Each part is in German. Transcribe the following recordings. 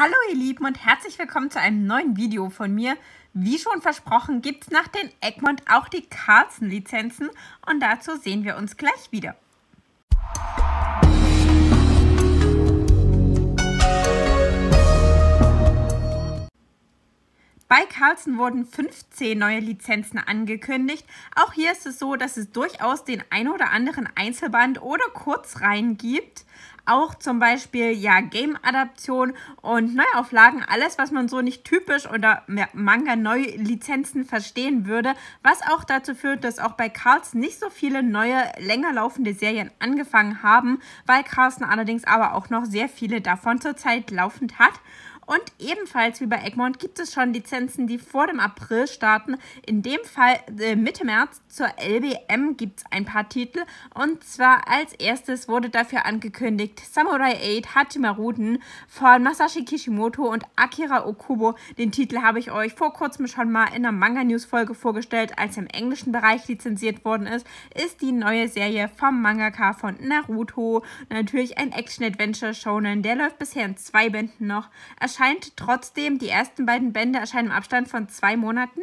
Hallo ihr Lieben und herzlich willkommen zu einem neuen Video von mir. Wie schon versprochen gibt es nach den Egmont auch die Carlsen-Lizenzen und dazu sehen wir uns gleich wieder. Bei Carlsen wurden 15 neue Lizenzen angekündigt. Auch hier ist es so, dass es durchaus den ein oder anderen Einzelband oder Kurzreihen gibt. Auch zum Beispiel ja, Game-Adaption und Neuauflagen, alles was man so nicht typisch oder Manga-Neu-Lizenzen verstehen würde, was auch dazu führt, dass auch bei Carlsen nicht so viele neue, länger laufende Serien angefangen haben, weil Carlsen allerdings aber auch noch sehr viele davon zurzeit laufend hat. Und ebenfalls wie bei Egmont gibt es schon Lizenzen, die vor dem April starten. In dem Fall Mitte März zur LBM gibt es ein paar Titel. Und zwar als erstes wurde dafür angekündigt Samurai 8 Hachimaruden von Masashi Kishimoto und Akira Okubo. Den Titel habe ich euch vor kurzem schon mal in einer Manga-News-Folge vorgestellt, als er im englischen Bereich lizenziert worden ist. Ist die neue Serie vom Mangaka von Naruto. Natürlich ein Action-Adventure-Shonen, der läuft bisher in 2 Bänden noch. Erscheint trotzdem, die ersten beiden Bände erscheinen im Abstand von 2 Monaten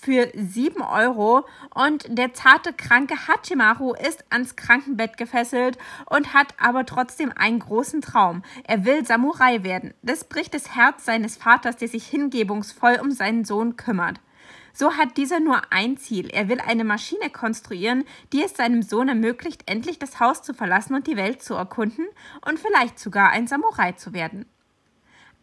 für 7 €. Und der zarte, kranke Hachimaru ist ans Krankenbett gefesselt und hat aber trotzdem einen großen Traum. Er will Samurai werden. Das bricht das Herz seines Vaters, der sich hingebungsvoll um seinen Sohn kümmert. So hat dieser nur ein Ziel. Er will eine Maschine konstruieren, die es seinem Sohn ermöglicht, endlich das Haus zu verlassen und die Welt zu erkunden und vielleicht sogar ein Samurai zu werden.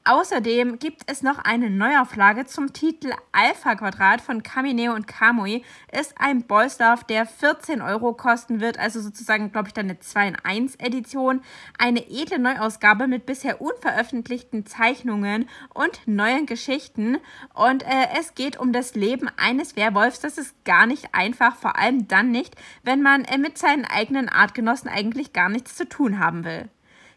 Außerdem gibt es noch eine Neuauflage zum Titel Alpha Quadrat von Kamineo und Kamui. Ist ein Boys Love, der 14 € kosten wird, also sozusagen, glaube ich, dann eine 2-in-1-Edition. Eine edle Neuausgabe mit bisher unveröffentlichten Zeichnungen und neuen Geschichten. Und es geht um das Leben eines Werwolfs. Das ist gar nicht einfach, vor allem dann nicht, wenn man mit seinen eigenen Artgenossen eigentlich gar nichts zu tun haben will.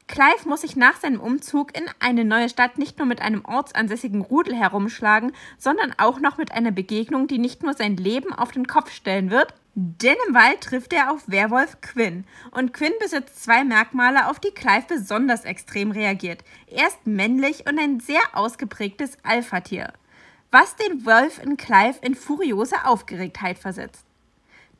Clive muss sich nach seinem Umzug in eine neue Stadt nicht nur mit einem ortsansässigen Rudel herumschlagen, sondern auch noch mit einer Begegnung, die nicht nur sein Leben auf den Kopf stellen wird, denn im Wald trifft er auf Werwolf Quinn. Und Quinn besitzt 2 Merkmale, auf die Clive besonders extrem reagiert. Er ist männlich und ein sehr ausgeprägtes Alphatier, was den Wolf in Clive in furiose Aufgeregtheit versetzt.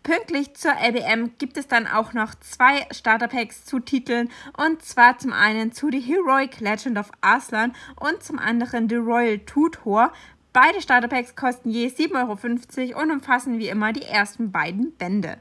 Pünktlich zur LBM gibt es dann auch noch 2 Starterpacks zu Titeln, und zwar zum einen zu The Heroic Legend of Aslan und zum anderen The Royal Tutor. Beide Starterpacks kosten je 7,50 € und umfassen wie immer die ersten beiden Bände.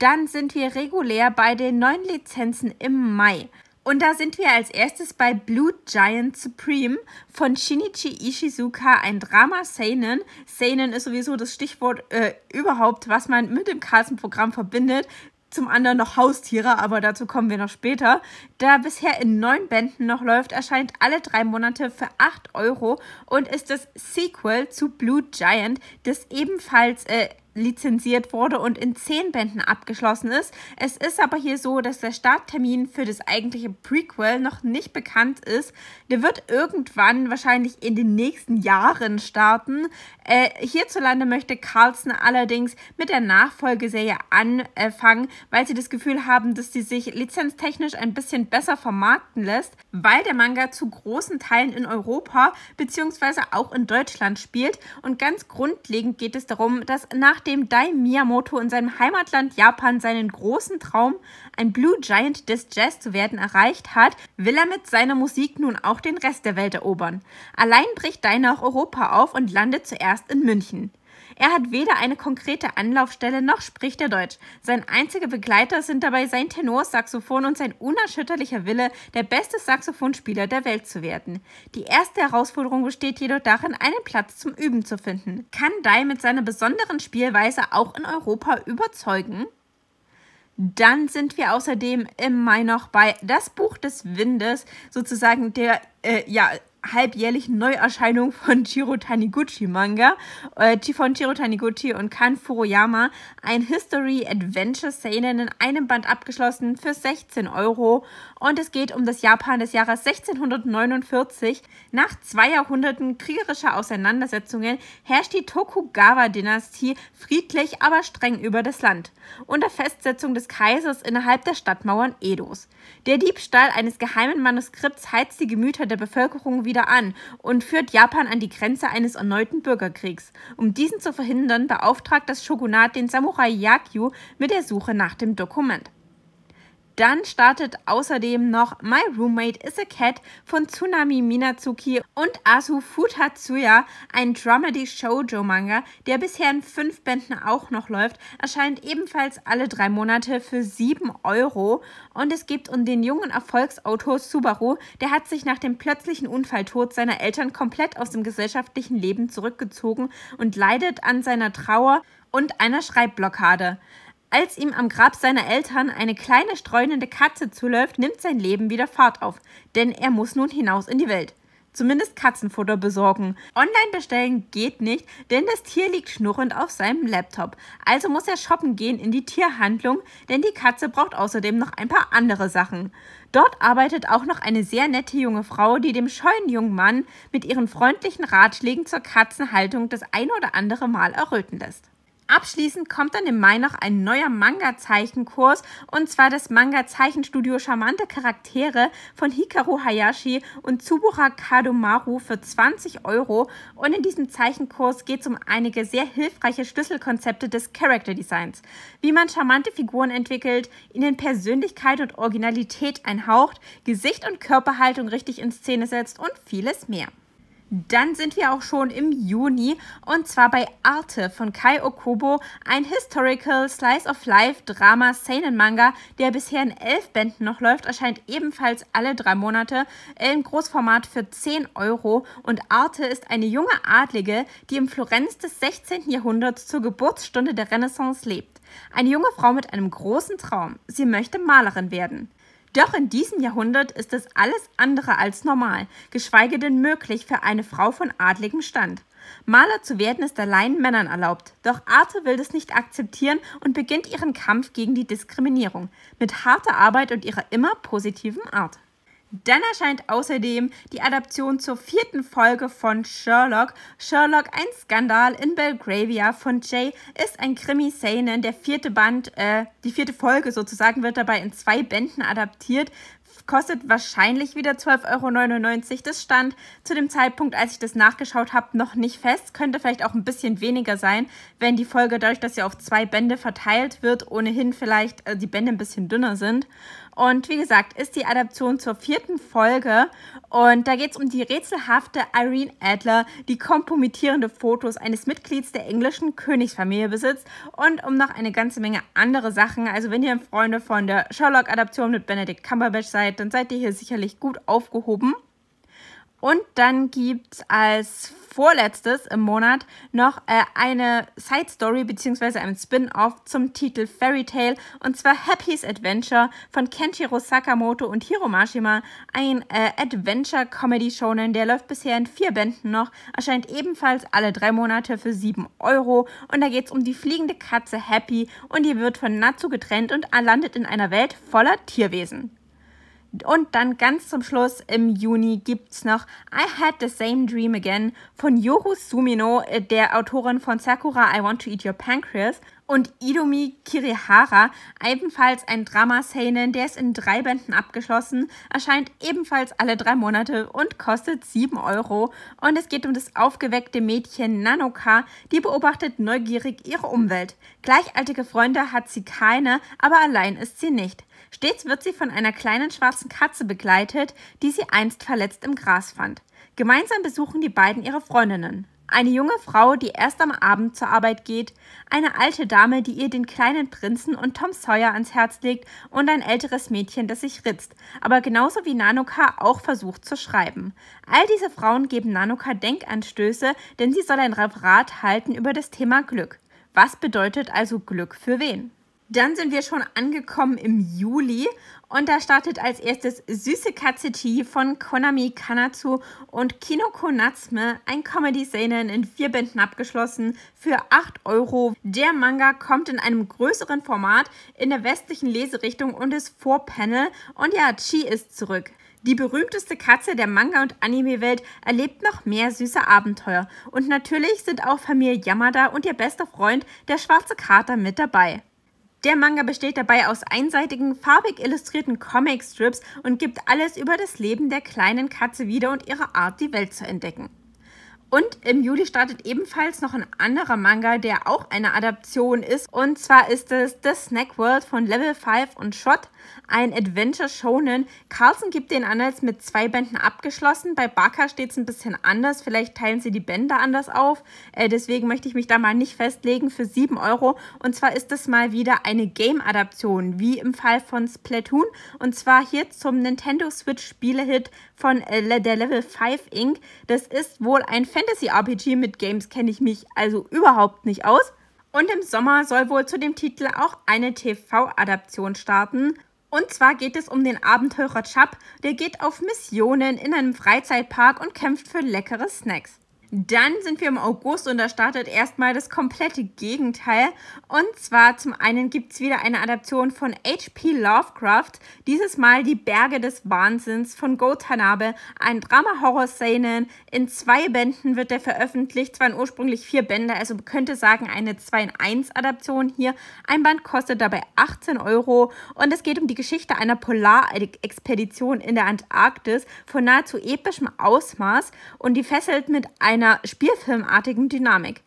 Dann sind wir regulär bei den neuen Lizenzen im Mai. Und da sind wir als erstes bei Blue Giant Supreme von Shinichi Ishizuka, ein Drama Seinen. Seinen ist sowieso das Stichwort überhaupt, was man mit dem Carlsen-Programm verbindet. Zum anderen noch Haustiere, aber dazu kommen wir noch später. Da bisher in 9 Bänden noch läuft, erscheint alle 3 Monate für 8 € und ist das Sequel zu Blue Giant, das ebenfalls lizenziert wurde und in 10 Bänden abgeschlossen ist. Es ist aber hier so, dass der Starttermin für das eigentliche Prequel noch nicht bekannt ist. Der wird irgendwann wahrscheinlich in den nächsten Jahren starten. Hierzulande möchte Carlsen allerdings mit der Nachfolgeserie anfangen, weil sie das Gefühl haben, dass sie sich lizenztechnisch ein bisschen besser vermarkten lässt, weil der Manga zu großen Teilen in Europa bzw. auch in Deutschland spielt. Und ganz grundlegend geht es darum, dass nachdem Dai Miyamoto in seinem Heimatland Japan seinen großen Traum, ein Blue Giant des Jazz zu werden, erreicht hat, will er mit seiner Musik nun auch den Rest der Welt erobern. Allein bricht Dai nach Europa auf und landet zuerst in München. Er hat weder eine konkrete Anlaufstelle noch spricht er Deutsch. Sein einziger Begleiter sind dabei sein Tenorsaxophon und sein unerschütterlicher Wille, der beste Saxophonspieler der Welt zu werden. Die erste Herausforderung besteht jedoch darin, einen Platz zum Üben zu finden. Kann Dai mit seiner besonderen Spielweise auch in Europa überzeugen? Dann sind wir außerdem im Mai noch bei Das Buch des Windes, sozusagen der, halbjährlichen Neuerscheinung von Jiro Taniguchi Manga, von Jiro Taniguchi und Kan Furoyama, ein History Adventure Seinen in einem Band abgeschlossen für 16 €. Und es geht um das Japan des Jahres 1649. Nach 2 Jahrhunderten kriegerischer Auseinandersetzungen herrscht die Tokugawa-Dynastie friedlich, aber streng über das Land, unter Festsetzung des Kaisers innerhalb der Stadtmauern Edos. Der Diebstahl eines geheimen Manuskripts heizt die Gemüter der Bevölkerung wieder wieder an und führt Japan an die Grenze eines erneuten Bürgerkriegs. Um diesen zu verhindern, beauftragt das Shogunat den Samurai Yakyu mit der Suche nach dem Dokument. Dann startet außerdem noch My Roommate is a Cat von Tsunami Minazuki und Asu Futatsuya, ein Dramedy-Shoujo-Manga, der bisher in 5 Bänden auch noch läuft, erscheint ebenfalls alle 3 Monate für 7 €. Und es geht um den jungen Erfolgsautor Subaru, der hat sich nach dem plötzlichen Unfalltod seiner Eltern komplett aus dem gesellschaftlichen Leben zurückgezogen und leidet an seiner Trauer und einer Schreibblockade. Als ihm am Grab seiner Eltern eine kleine streunende Katze zuläuft, nimmt sein Leben wieder Fahrt auf, denn er muss nun hinaus in die Welt. Zumindest Katzenfutter besorgen. Online bestellen geht nicht, denn das Tier liegt schnurrend auf seinem Laptop. Also muss er shoppen gehen in die Tierhandlung, denn die Katze braucht außerdem noch ein paar andere Sachen. Dort arbeitet auch noch eine sehr nette junge Frau, die dem scheuen jungen Mann mit ihren freundlichen Ratschlägen zur Katzenhaltung das ein oder andere Mal erröten lässt. Abschließend kommt dann im Mai noch ein neuer Manga-Zeichenkurs, und zwar das Manga-Zeichenstudio Charmante Charaktere von Hikaru Hayashi und Tsubura Kadomaru für 20 €, und in diesem Zeichenkurs geht es um einige sehr hilfreiche Schlüsselkonzepte des Character Designs. Wie man charmante Figuren entwickelt, ihnen Persönlichkeit und Originalität einhaucht, Gesicht und Körperhaltung richtig in Szene setzt und vieles mehr. Dann sind wir auch schon im Juni, und zwar bei Arte von Kai Okubo, ein Historical Slice of Life Drama Seinen Manga, der bisher in 11 Bänden noch läuft, erscheint ebenfalls alle 3 Monate im Großformat für 10 €, und Arte ist eine junge Adlige, die im Florenz des 16. Jahrhunderts zur Geburtsstunde der Renaissance lebt. Eine junge Frau mit einem großen Traum. Sie möchte Malerin werden. Doch in diesem Jahrhundert ist es alles andere als normal, geschweige denn möglich für eine Frau von adligem Stand. Maler zu werden ist allein Männern erlaubt, doch Arte will das nicht akzeptieren und beginnt ihren Kampf gegen die Diskriminierung, mit harter Arbeit und ihrer immer positiven Art. Dann erscheint außerdem die Adaption zur 4. Folge von Sherlock. Sherlock, ein Skandal in Belgravia von Jay, ist ein Krimi-Seinen. Der 4. Folge sozusagen wird dabei in 2 Bänden adaptiert. Kostet wahrscheinlich wieder 12,99 €. Das stand zu dem Zeitpunkt, als ich das nachgeschaut habe, noch nicht fest. Könnte vielleicht auch ein bisschen weniger sein, wenn die Folge, dadurch, dass sie auf 2 Bände verteilt wird, ohnehin vielleicht die Bände ein bisschen dünner sind. Und wie gesagt, ist die Adaption zur 4. Folge, und da geht es um die rätselhafte Irene Adler, die kompromittierende Fotos eines Mitglieds der englischen Königsfamilie besitzt, und um noch eine ganze Menge andere Sachen. Also wenn ihr Freunde von der Sherlock-Adaption mit Benedict Cumberbatch seid, dann seid ihr hier sicherlich gut aufgehoben. Und dann gibt es als vorletztes im Monat noch eine Side-Story bzw. einen Spin-Off zum Titel Fairy Tail, und zwar Happy's Adventure von Kenshiro Sakamoto und Hiromashima, ein Adventure-Comedy-Shonen, der läuft bisher in 4 Bänden noch, erscheint ebenfalls alle 3 Monate für 7 €, und da geht es um die fliegende Katze Happy, und die wird von Natsu getrennt und landet in einer Welt voller Tierwesen. Und dann ganz zum Schluss im Juni gibt es noch I Had the Same Dream Again von Yoru Sumino, der Autorin von Sakura I Want to Eat Your Pancreas, und Idomi Kirihara, ebenfalls ein Drama-Seinen, der ist in 3 Bänden abgeschlossen, erscheint ebenfalls alle 3 Monate und kostet 7 €. Und es geht um das aufgeweckte Mädchen Nanoka, die beobachtet neugierig ihre Umwelt. Gleichaltige Freunde hat sie keine, aber allein ist sie nicht. Stets wird sie von einer kleinen schwarzen Katze begleitet, die sie einst verletzt im Gras fand. Gemeinsam besuchen die beiden ihre Freundinnen. Eine junge Frau, die erst am Abend zur Arbeit geht, eine alte Dame, die ihr den kleinen Prinzen und Tom Sawyer ans Herz legt, und ein älteres Mädchen, das sich ritzt, aber genauso wie Nanoka auch versucht zu schreiben. All diese Frauen geben Nanoka Denkanstöße, denn sie soll ein Referat halten über das Thema Glück. Was bedeutet also Glück für wen? Dann sind wir schon angekommen im Juli, und da startet als erstes Süße Katze Chi von Konami Kanatsu und Kinoko Natsme, ein Comedy-Seinen in 4 Bänden abgeschlossen für 8 €. Der Manga kommt in einem größeren Format in der westlichen Leserichtung und ist Vorpanel, und ja, Chi ist zurück. Die berühmteste Katze der Manga- und Anime-Welt erlebt noch mehr süße Abenteuer, und natürlich sind auch Familie Yamada und ihr bester Freund, der schwarze Kater, mit dabei. Der Manga besteht dabei aus einseitigen, farbig illustrierten Comicstrips und gibt alles über das Leben der kleinen Katze wieder und ihre Art, die Welt zu entdecken. Und im Juli startet ebenfalls noch ein anderer Manga, der auch eine Adaption ist. Und zwar ist es The Snack World von Level 5 und Shot, ein Adventure Shonen. Carlsen gibt den an als mit 2 Bänden abgeschlossen. Bei Baka steht es ein bisschen anders. Vielleicht teilen sie die Bände anders auf. Deswegen möchte ich mich da mal nicht festlegen für 7 €. Und zwar ist es mal wieder eine Game-Adaption, wie im Fall von Splatoon. Und zwar hier zum Nintendo Switch Spielehit von der Level 5 Inc. Das ist wohl ein Fantasy-RPG, mit Games kenne ich mich also überhaupt nicht aus. Und im Sommer soll wohl zu dem Titel auch eine TV-Adaption starten. Und zwar geht es um den Abenteurer Chap, der geht auf Missionen in einem Freizeitpark und kämpft für leckere Snacks. Dann sind wir im August und da startet erstmal das komplette Gegenteil. Und zwar zum einen gibt es wieder eine Adaption von H.P. Lovecraft. Dieses Mal die Berge des Wahnsinns von Go Tanabe. Ein Drama-Horror-Seinen. In 2 Bänden wird der veröffentlicht. Es waren ursprünglich 4 Bände, also man könnte sagen eine 2-in-1-Adaption hier. Ein Band kostet dabei 18 € und es geht um die Geschichte einer Polarexpedition in der Antarktis von nahezu epischem Ausmaß und die fesselt mit einer spielfilmartigen Dynamik.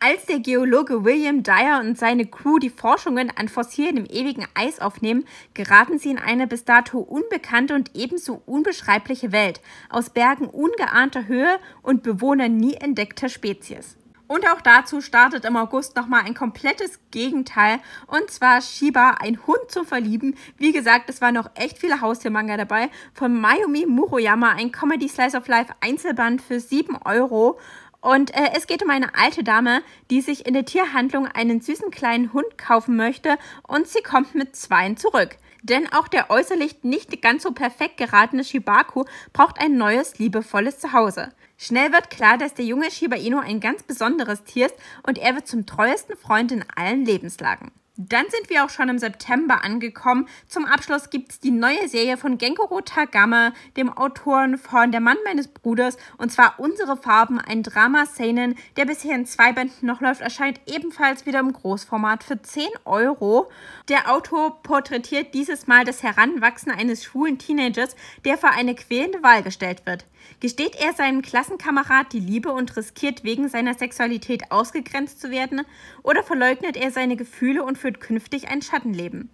Als der Geologe William Dyer und seine Crew die Forschungen an Fossilien im ewigen Eis aufnehmen, geraten sie in eine bis dato unbekannte und ebenso unbeschreibliche Welt, aus Bergen ungeahnter Höhe und Bewohnern nie entdeckter Spezies. Und auch dazu startet im August nochmal ein komplettes Gegenteil, und zwar Shiba, ein Hund zum Verlieben. Wie gesagt, es waren noch echt viele Haustier-Manga dabei. Von Mayumi Muruyama, ein Comedy Slice of Life Einzelband für 7 €. Und es geht um eine alte Dame, die sich in der Tierhandlung einen süßen kleinen Hund kaufen möchte und sie kommt mit 2 zurück. Denn auch der äußerlich nicht ganz so perfekt geratene Shibaku braucht ein neues, liebevolles Zuhause. Schnell wird klar, dass der junge Shiba Inu ein ganz besonderes Tier ist und er wird zum treuesten Freund in allen Lebenslagen. Dann sind wir auch schon im September angekommen. Zum Abschluss gibt es die neue Serie von Gengoro Tagame, dem Autoren von Der Mann meines Bruders, und zwar Unsere Farben, ein Drama-Seinen, der bisher in 2 Bänden noch läuft, erscheint ebenfalls wieder im Großformat für 10 €. Der Autor porträtiert dieses Mal das Heranwachsen eines schwulen Teenagers, der vor eine quälende Wahl gestellt wird. Gesteht er seinem Klassenkamerad die Liebe und riskiert wegen seiner Sexualität ausgegrenzt zu werden, oder verleugnet er seine Gefühle und führt künftig ein Schattenleben?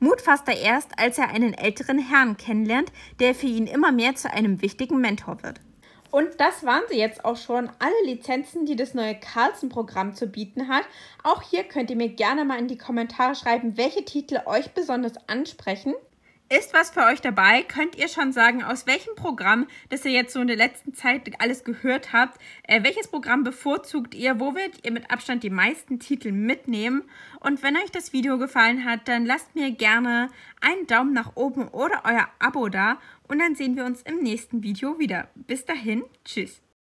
Mut fasst er erst, als er einen älteren Herrn kennenlernt, der für ihn immer mehr zu einem wichtigen Mentor wird. Und das waren sie jetzt auch schon, alle Lizenzen, die das neue Carlsen-Programm zu bieten hat. Auch hier könnt ihr mir gerne mal in die Kommentare schreiben, welche Titel euch besonders ansprechen. Ist was für euch dabei? Könnt ihr schon sagen, aus welchem Programm, das ihr jetzt so in der letzten Zeit alles gehört habt, welches Programm bevorzugt ihr? Wo werdet ihr mit Abstand die meisten Titel mitnehmen? Und wenn euch das Video gefallen hat, dann lasst mir gerne einen Daumen nach oben oder euer Abo da. Und dann sehen wir uns im nächsten Video wieder. Bis dahin, tschüss!